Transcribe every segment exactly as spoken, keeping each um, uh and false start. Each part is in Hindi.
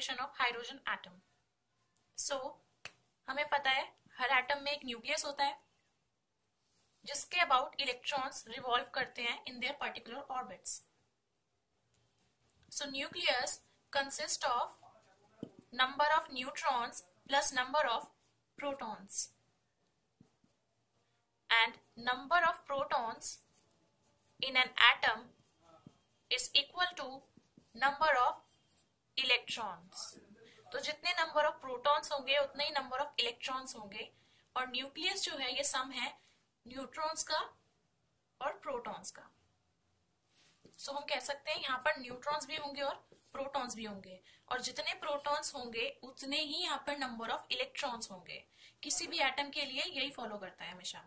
Concentration of hydrogen atom. So हमें पता है हर एटम में एक न्यूक्लियस होता है जिसके अबाउट इलेक्ट्रॉन्स रिवॉल्व करते हैं in their particular orbits. So nucleus consist of number of neutrons plus number of protons, and number of protons in an atom is equal to number of electrons. तो जितने number of protons होंगे उतने ही number of electrons होंगे, और nucleus जो है ये sum है neutrons का और protons का। सो हम कह सकते हैं यहाँ पर neutrons भी होंगे और प्रोटॉन्स भी होंगे, और जितने प्रोटॉन्स होंगे उतने ही यहाँ पर नंबर ऑफ इलेक्ट्रॉन्स होंगे। किसी भी एटम के लिए यही फॉलो करता है हमेशा।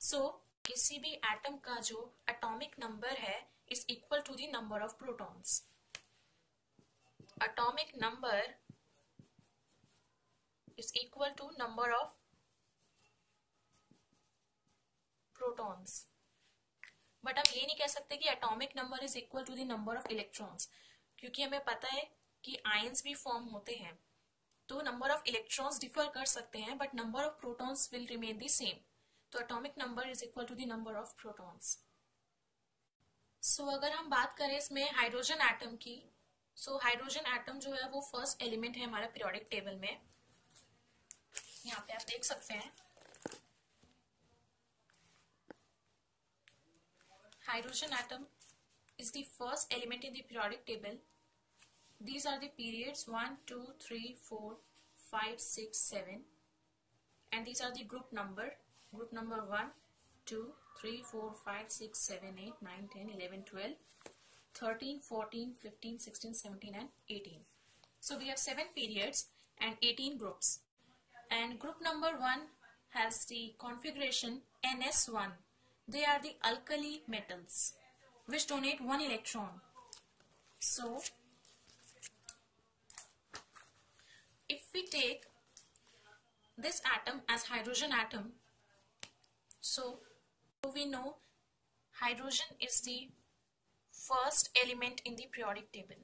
सो so, किसी भी एटम का जो एटॉमिक नंबर है is equal to the number of protons. Atomic number is equal to number of protons, but हम ये नहीं कह सकते कि atomic number is equal to the number of electrons, क्योंकि हमें पता है कि आयंस भी फॉर्म होते हैं। तो नंबर ऑफ इलेक्ट्रॉन्स डिफर कर सकते हैं but number of protons will remain the same. तो atomic number is equal to the number of protons. So अगर हम बात करें इसमें हाइड्रोजन एटम की, सो हाइड्रोजन एटम जो है वो फर्स्ट एलिमेंट है हमारा पीरियोडिक टेबल में। यहाँ पे आप देख सकते हैं hydrogen atom is the first element in the periodic table. These are the periods one, two, three, four, five, six, seven, and these are the group number group number one, two, three, four, five, six, seven, eight, nine, ten, eleven, twelve, thirteen, fourteen, fifteen, sixteen, seventeen and eighteen. So we have seven periods and eighteen groups, and group number one has the configuration N S one. They are the alkali metals which donate one electron. So if we take this atom as hydrogen atom, so we know hydrogen is the first element in the periodic table.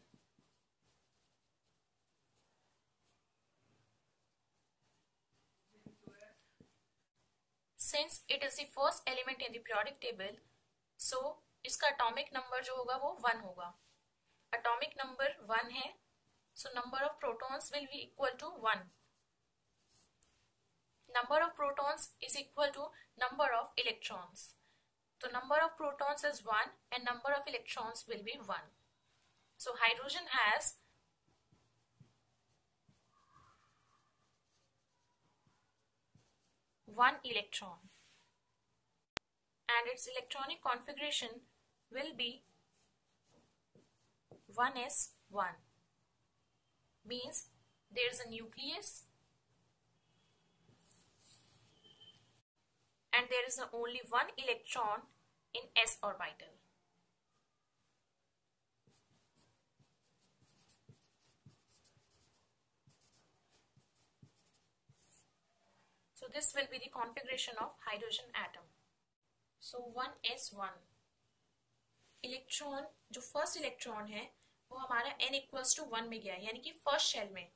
Since it is the first element in the periodic table, so इसका एटॉमिक नंबर जो होगा वो वन होगा। एटॉमिक नंबर वन है, so number of protons will be equal to one. Number of protons is equal to number of electrons, तो number of protons is one and number of electrons will be one. So hydrogen has one electron and its electronic configuration will be one S one. Means there is a nucleus and there is only one electron in s orbital. So this will be the configuration of hydrogen atom. So one s one electron, जो फर्स्ट इलेक्ट्रॉन है वो हमारा एन इक्वल्स टू वन में गया है, यानी कि फर्स्ट शेल में।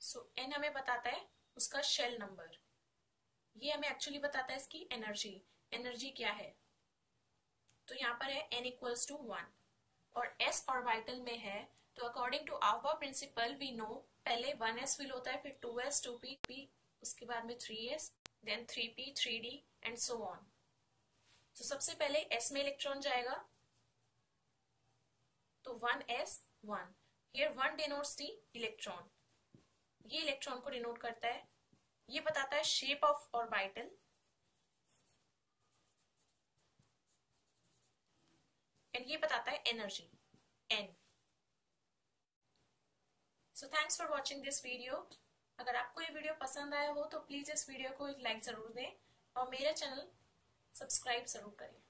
सो so, एन हमें बताता है उसका शेल नंबर, ये हमें एक्चुअली बताता है इसकी एनर्जी एनर्जी क्या है। तो यहाँ पर है एन इक्वल्स टू वन और एस ऑर्बिटल में है, तो according to above principle we know पहले वन एस विल होता है, फिर two s two p p उसके बाद में three s then three p, three d and so on. So सबसे पहले s में इलेक्ट्रॉन जाएगा, तो one s one. Here one denotes the electron. ये इलेक्ट्रॉन को डिनोट करता है, ये बताता है शेप ऑफ ऑर्बिटल। एंड ये बताता है energy n. So thanks for watching this video. अगर आपको ये वीडियो पसंद आया हो तो प्लीज इस वीडियो को एक लाइक जरूर दें और मेरा चैनल सब्सक्राइब जरूर करें।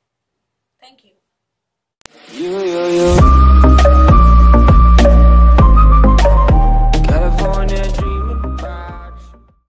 Thank you.